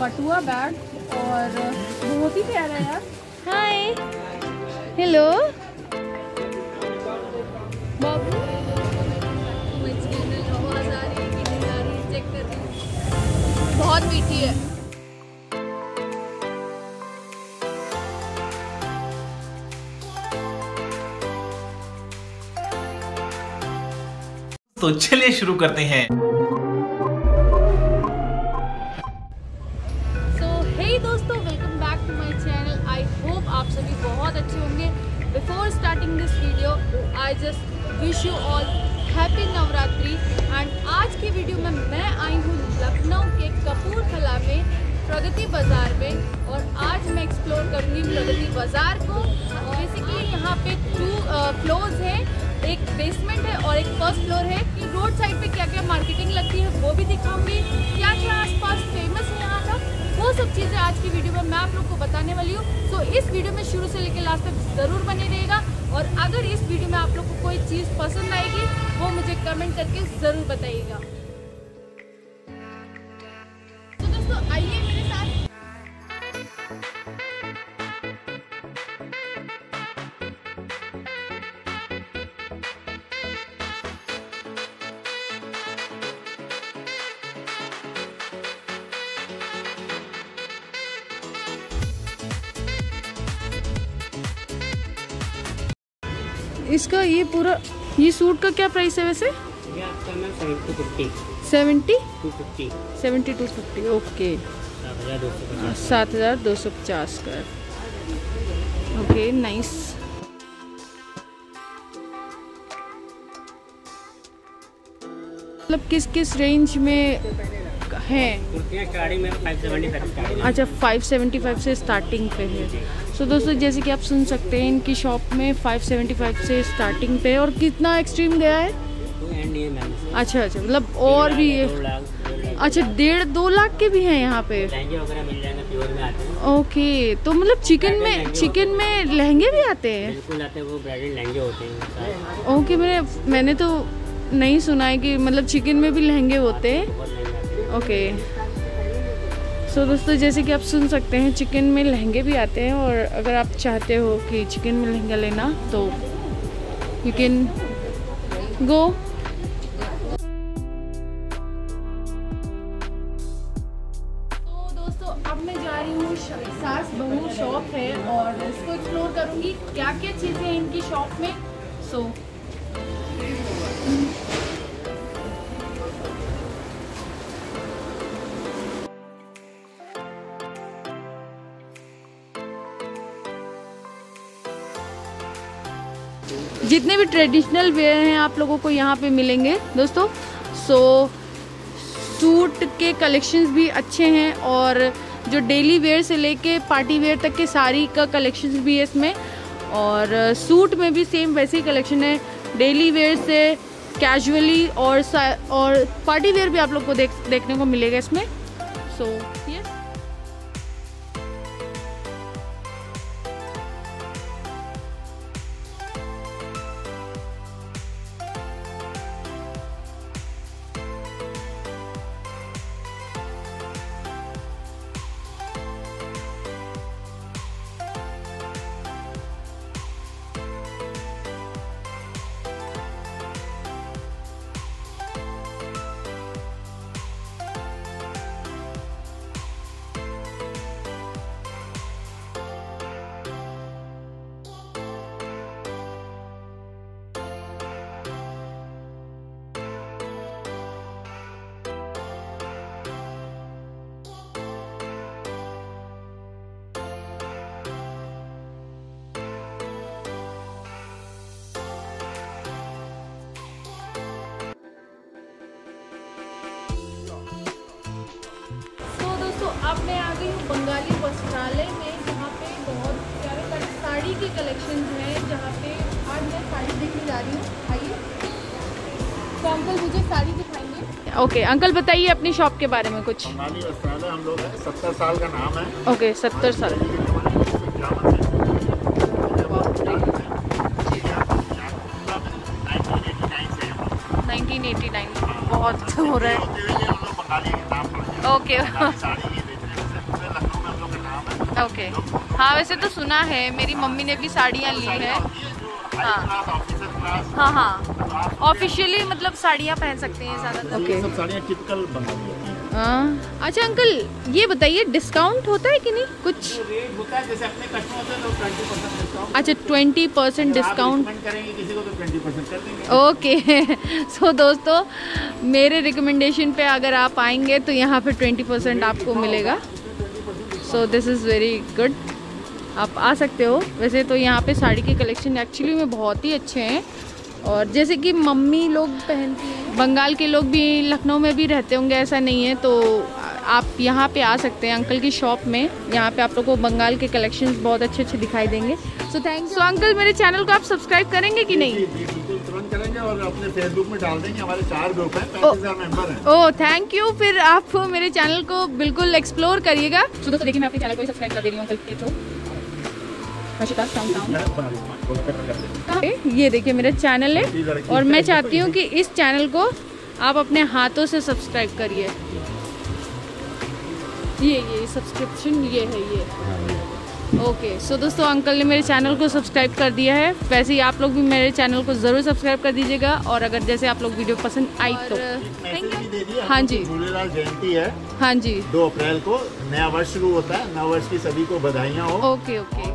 पटुआ बैग और बहुत ही प्यारा है यार। हाय हेलो बाबू, बहुत मीठी है। तो चलिए शुरू करते हैं। दोस्तों welcome back to my channel. I hope आप सभी बहुत अच्छे होंगे। Before starting this video I just wish you all happy Navratri. And आज की वीडियो में मैं आई हूँ लखनऊ के कपूरथला में प्रगति बाज़ार में, और आज मैं एक्सप्लोर करूँगी प्रगति बाज़ार को। बेसिकली यहाँ पे 2 फ्लोर्स हैं, एक बेसमेंट है और एक फर्स्ट फ्लोर है। कि रोड साइड पे क्या क्या मार्केटिंग लगती है वो भी दिखाऊंगी, क्या क्या आसपास फेमस है यहाँ का, वो सब चीज़ें आज की वीडियो में मैं आप लोग को बताने वाली हूँ। तो इस वीडियो में शुरू से लेकर लास्ट तक ज़रूर बने रहिएगा। और अगर इस वीडियो में आप लोग को कोई चीज़ पसंद आएगी वो मुझे कमेंट करके ज़रूर बताइएगा। तो दोस्तों आइए मेरे साथ। इसका ये पूरा ये सूट का क्या प्राइस है वैसे? ये आपका मैम 7250। ओके 7250 का। Okay nice. मतलब किस किस रेंज में है? अच्छा 575 से स्टार्टिंग पे है। तो दोस्तों जैसे कि आप सुन सकते हैं इनकी शॉप में 575 से स्टार्टिंग पे। और कितना एक्सट्रीम गया है? अच्छा अच्छा, मतलब और भी है। अच्छा 1.5-2 लाख के भी हैं यहाँ पे। ओके तो मतलब चिकन में लहंगे भी आते हैं? ओके मैंने तो नहीं सुना है कि मतलब चिकन में भी लहंगे होते हैं। ओके सो दोस्तों जैसे कि आप सुन सकते हैं चिकन में लहंगे भी आते हैं, और अगर आप चाहते हो कि चिकन में लहंगा लेना तो यू कैन गो। तो दोस्तों अब मैं जा रही हूँ सास बहू शॉप है और इसको एक्सप्लोर करूँगी क्या क्या चीज़ें हैं इनकी शॉप में। सो जितने भी ट्रेडिशनल वेयर हैं आप लोगों को यहाँ पे मिलेंगे दोस्तों। सूट के कलेक्शंस भी अच्छे हैं, और जो डेली वेयर से लेके पार्टी वेयर तक के साड़ी का कलेक्शंस भी है इसमें। और सूट में भी सेम वैसे ही कलेक्शन है, डेली वेयर से कैजुअली और पार्टी वेयर भी आप लोग को देखने को मिलेगा इसमें। सो ये अब मैं आ गई हूँ बंगाली वस्त्रालय में, जहाँ पे बहुत प्यारे प्यारे साड़ी के कलेक्शन हैं। जहाँ पे आज मैं साड़ी देखने जा रही हूँ। आइए तो अंकल मुझे साड़ी दिखाएंगे। ओके अंकल बताइए अपनी शॉप के बारे में कुछ। बंगाली वस्त्रालय हम लोग है, 70 साल का नाम है। ओके 70 साल। बहुत हो रहा है। ओके ओके हाँ वैसे तो सुना है, मेरी मम्मी ने भी साड़ियाँ ली है। हाँ हाँ हाँ ऑफिशियली मतलब साड़ियाँ पहन सकते हैं ज़्यादातर। ओके सब साड़ियाँ टिपिकल बनाई होती हैं। अच्छा अंकल ये बताइए डिस्काउंट होता है कि नहीं कुछ? रेट होता है जैसे अपने कस्टमर से लोग 20% डिस्काउंट। अच्छा 20% डिस्काउंट करेंगे किसी को तो 20% कर देंगे। ओके सो दोस्तों मेरे रिकमेंडेशन पे अगर आप आएंगे तो यहाँ पे 20% आपको मिलेगा। So this is very good, आप आ सकते हो। वैसे तो यहाँ पे साड़ी के कलेक्शन एक्चुअली में बहुत ही अच्छे हैं और जैसे कि मम्मी लोग पहनती हैं, बंगाल के लोग भी लखनऊ में भी रहते होंगे ऐसा नहीं है, तो आप यहाँ पे आ सकते हैं अंकल की शॉप में। यहाँ पे आप लोगों को बंगाल के कलेक्शंस बहुत अच्छे अच्छे दिखाई देंगे। So thanks. सो अंकल मेरे चैनल को आप सब्सक्राइब करेंगे कि नहीं? तुरंत करेंगे और अपने फेसबुक में डाल देंगे, हमारे 4 ग्रुप हैं, 35,000 मेंबर हैं। ओह थैंक यू, फिर आप मेरे चैनल को बिल्कुल एक्सप्लोर करिएगा। तो दोस्तों देखिए मैं अपने चैनल को सब्सक्राइब कर दे रही हूँ अंकल के थ्रू। ये देखिए मेरा चैनल है और मैं चाहती हूँ कि इस चैनल को आप अपने हाथों से सब्सक्राइब करिए। ये सब्सक्रिप्शन ये है ये। ओके सो दोस्तों अंकल ने मेरे चैनल को सब्सक्राइब कर दिया है, वैसे ही आप लोग भी मेरे चैनल को ज़रूर सब्सक्राइब कर दीजिएगा। और अगर जैसे आप लोग वीडियो पसंद आई तो थैंक यू। हाँ जी झूलेलाल जयंती है, हाँ जी 2 अप्रैल को नया वर्ष शुरू होता है, नव वर्ष की सभी को बधाइयाँ हो। Okay okay.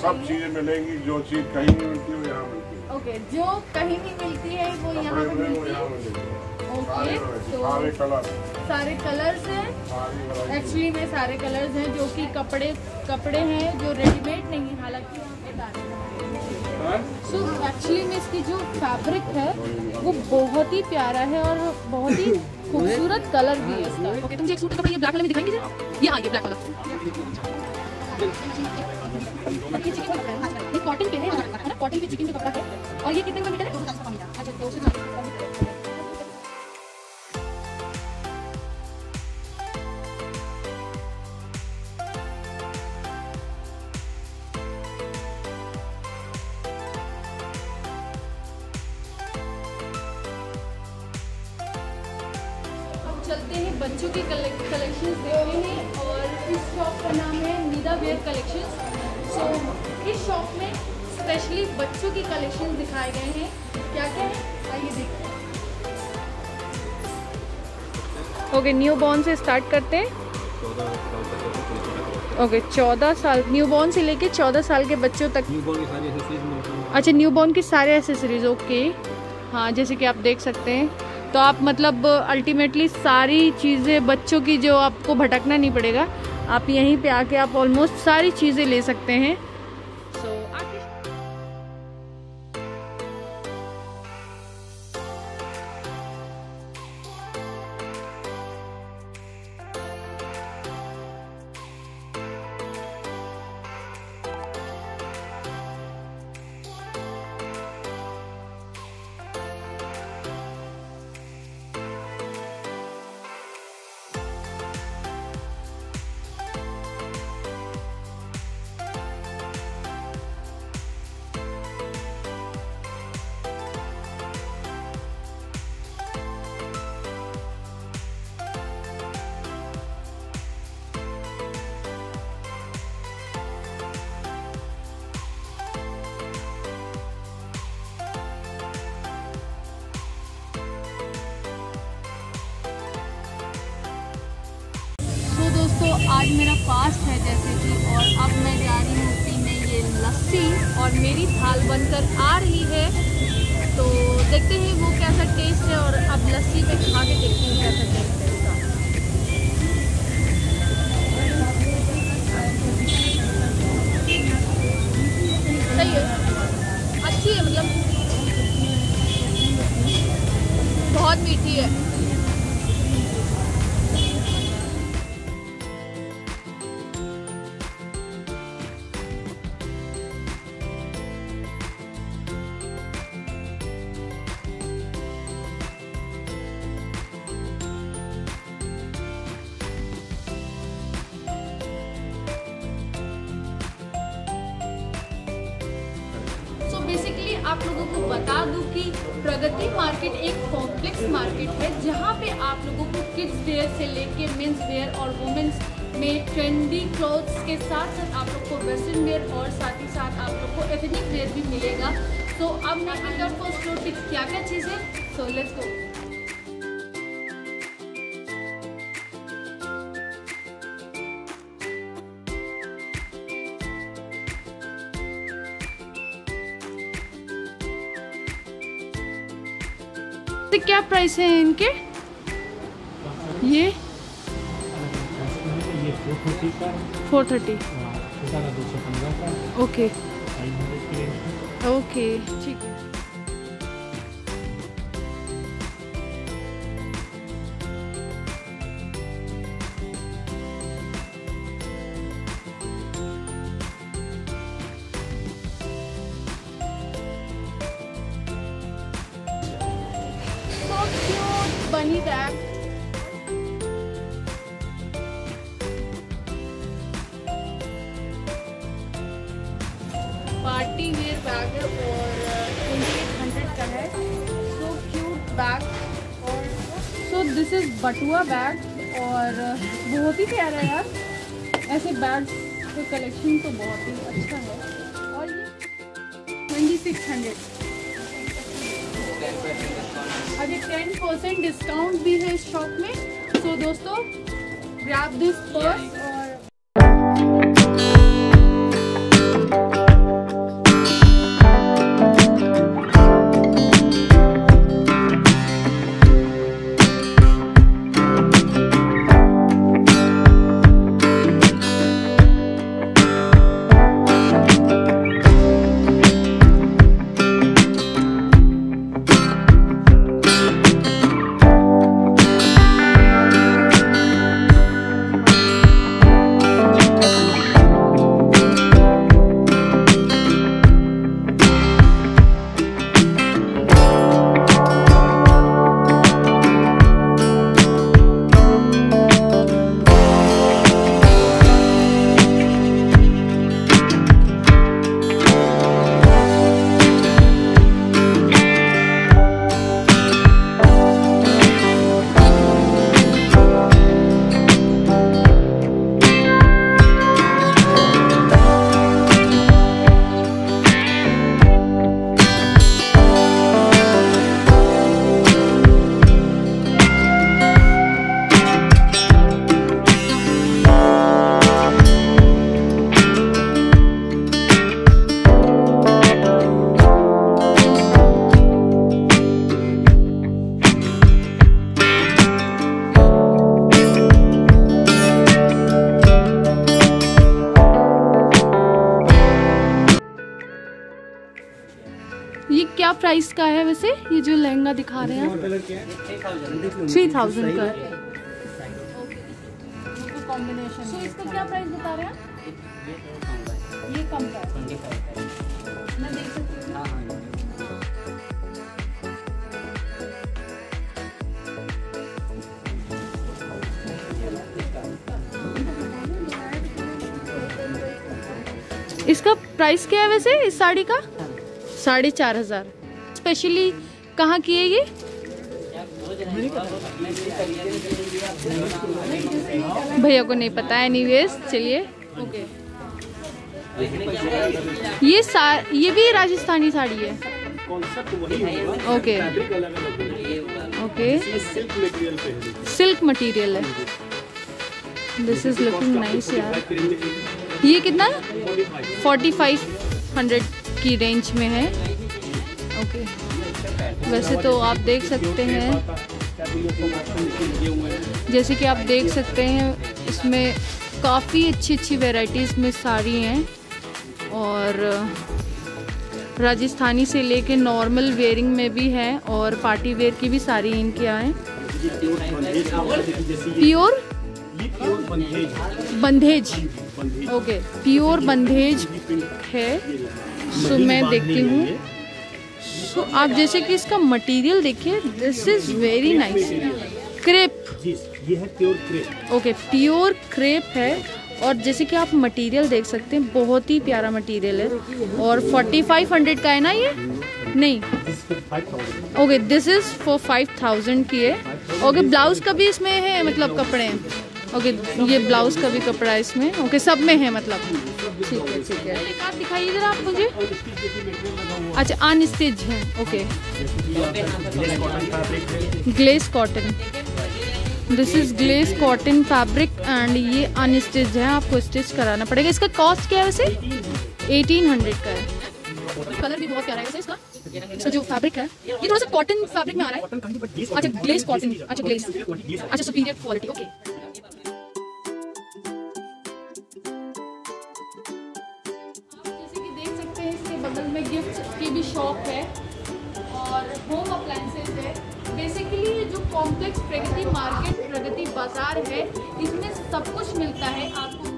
सब चीजें मिलेंगी, जो चीज कहीं नहीं मिलती है वो यहाँ मिलती है। ओके जो कहीं नहीं मिलती है वो यहाँ पे मिलती है। ओके तो सारे कलर्स हैं, एक्चुअली में सारे कलर्स हैं जो कि कपड़े हैं जो रेडीमेड नहीं है, हालांकि यहाँ पे दाने। सो एक्चुअली में इसकी जो फैब्रिक है वो बहुत ही प्यारा है और बहुत ही खूबसूरत कलर भी है इसका। ओके तुम एक सूट कपड़ा ये ब्लैक कलर में दिखाएंगे सर? ये हाँ ये ब्लैक कलर कॉटन पे है ना, कॉटन पे चिकन का कपड़ा है। और ये कितने का मीटर है? 200 का मीटर। अच्छा 200 का मीटर। चलते हैं बच्चों के कलेक्शंस देखते हैं और इस शॉप का नाम है नीदा वेयर कलेक्शंस। सो इस शॉप में स्पेशली बच्चों के कलेक्शंस दिखाए गए हैं, क्या क्या है आइए देखते हैं। ओके न्यू बॉर्न से स्टार्ट करते हैं। ओके 14 साल न्यू बॉर्न से लेके 14 साल के बच्चों तक। अच्छा न्यू बॉर्न की सारे एसेसरीज। ओके हाँ जैसे कि आप देख सकते हैं तो आप मतलब अल्टीमेटली सारी चीज़ें बच्चों की जो आपको भटकना नहीं पड़ेगा, आप यहीं पे आके आप ऑलमोस्ट सारी चीज़ें ले सकते हैं। सो आज मेरा फास्ट है जैसे कि, और अब मैं जा रही हूँ पीने ये लस्सी और मेरी थाल बनकर आ रही है, तो देखते हैं वो कैसा टेस्ट है। और अब लस्सी पे खा के देखते हैं कैसा टेस्ट है इसका। सही है, अच्छी है, मतलब बहुत मीठी है। आप लोगों को बता दूं कि प्रगति मार्केट एक कॉम्प्लेक्स मार्केट है जहां पे आप लोगों को किड्स वेयर से लेके मेंस वेयर और वुमेंस में ट्रेंडी क्लोथ्स के साथ साथ आप लोग को वेस्टर्न वेयर और साथ ही साथ आप लोग को एथनिक वेयर भी मिलेगा। तो अब मैं अंदर को स्टोर पे क्या क्या चीज़ है, सो लेट्स गो। तो क्या प्राइस है इनके? ये 430 का। ओके ओके ठीक है। Bunny bag. Party wear bag है और 2800 का है। सो क्यूट बैग और सो दिस इज बटुआ बैग और बहुत ही प्यारा है यार। ऐसे बैग का कलेक्शन तो बहुत ही अच्छा है। और ये 2600। अरे 10% डिस्काउंट भी है इस शॉप में। सो दोस्तों ग्रैब दिस पर्स। क्या प्राइस का है वैसे ये जो लहंगा दिखा रहे हैं? 3000 का। सो इसका क्या प्राइस बता रहे हैं? ये कम का मैं देख सकती हूँ। इसका प्राइस क्या है वैसे इस साड़ी का? 4500। स्पेशली कहाँ की है ये? भैया को नहीं पता है। एनीवेज चलिए ओके। ये भी राजस्थानी साड़ी है। ओके ओके सिल्क मटेरियल है। दिस इज लुकिंग नाइस यार। ये कितना? 4500 की रेंज में है। ओके वैसे तो आप देख सकते हैं, जैसे कि आप देख सकते हैं इसमें काफ़ी अच्छी अच्छी वैराइटीज़ में साड़ी हैं और राजस्थानी से लेके नॉर्मल वेयरिंग में भी है और पार्टी वेयर की भी साड़ी इनके यहाँ है। Pure bandhej. Okay pure bandhej है। सो मैं देखती हूँ। सो आप जैसे कि इसका मटेरियल देखिए, this is very nice. Crepe, ये है pure crepe. Okay pure crepe है और जैसे कि आप मटेरियल देख सकते हैं, बहुत ही प्यारा मटेरियल है। और 4500 का है ना ये, नहीं ओके, दिस इज़ फॉर 5000 की है। ओके, ब्लाउज़ का भी इसमें है, मतलब कपड़े हैं। ओके, ये ब्लाउज़ का भी कपड़ा है इसमें। ओके, सब में है मतलब, ठीक है ठीक है। एक आप दिखाइए जरा आप मुझे। अच्छा, अनस्टिच है, okay, glace cotton, this is glace cotton fabric and ये अनस्टिच है, आपको स्टिच कराना पड़ेगा। इसका कॉस्ट क्या है वैसे? 1800 का है। कलर भी बहुत प्यारा है वैसे इसका, इसका जो फैब्रिक है ये थोड़ा सा कॉटन फैब्रिक में आ रहा है। अच्छा, ग्लेस कॉटन, अच्छा ग्लेस, अच्छा सुपीरियर क्वालिटी, ओके। जैसे कि देख सकते हैं इसके बगल में गिफ्ट की भी शॉप है और होम अप्लायंसेस है। बेसिकली ये जो कॉम्प्लेक्स प्रगति मार्केट, प्रगति बाजार है, इसमें सब कुछ मिलता है आपको।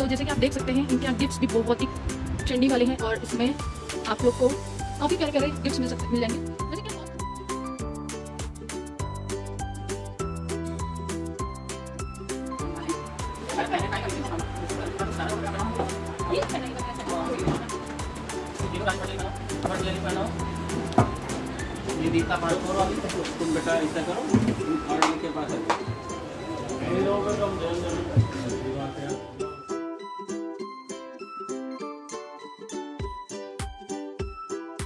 तो जैसे कि आप देख सकते हैं इनके यहाँ गिफ्ट्स भी बहुत ही ट्रेंडी वाले हैं और इसमें आप लोग को काफ़ी प्यारे प्यारे गिफ्ट्स मिल जाएंगे। तुम बेटा ऐसा करो और इनके पास दोस्तों,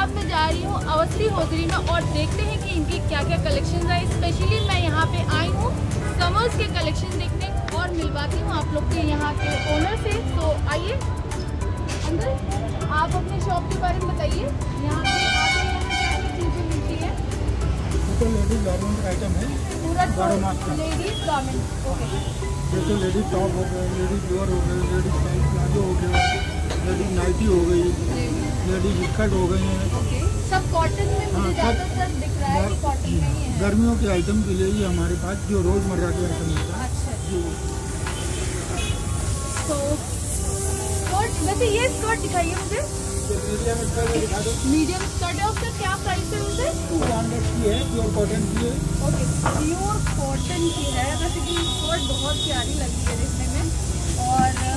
अब मैं जा रही हूँ अवस्थी होजरी में और देखते हैं कि इनकी क्या क्या कलेक्शंस है। स्पेशली मैं यहाँ पे आई हूँ समर्स के कलेक्शन देखने और मिलवाती हूँ आप लोग के यहाँ के ओनर से। तो आइए अंदर, आप अपने शॉप के बारे में बताइए, यहाँ पे क्या क्या चीज़ें मिलती है? लेडीज गारमेंट आइटम है पूरा, ladies garment, okay, ladies top हो गए, लेडीज लोअर हो गए, लेडीज पैंट प्लाजो हो गया, लेडीज नाइटी हो गई, लेडीज स्कर्ट हो गई हैं। okay. सब कॉटन में मुझे ज़्यादातर दिख रहा है कि कॉटन में ही है। गर्मियों के आइटम के लिए ही हमारे पास जो रोजमर्रा के आइटम होता है। अच्छा, तो स्कर्ट, वैसे ये स्कर्ट दिखाइए मुझे, मीडियम स्कर्ट है, उसका क्या प्राइस है मुझे? 200 की है, प्योर कॉटन की है। ओके, प्योर कॉटन की है। वैसे कि स्कर्ट बहुत प्यारी लगती है देखने में और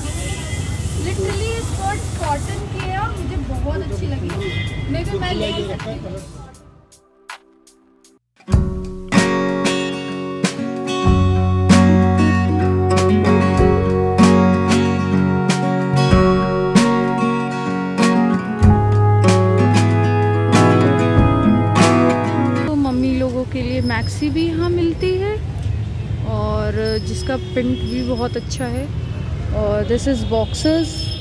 लिटरली स्कर्ट कॉटन की है, मुझे बहुत अच्छी लगी, मैं भी ले सकती हूँ। तो मम्मी लोगों के लिए मैक्सी भी यहाँ मिलती है और जिसका प्रिंट भी बहुत अच्छा है। और दिस इज़ बॉक्सेस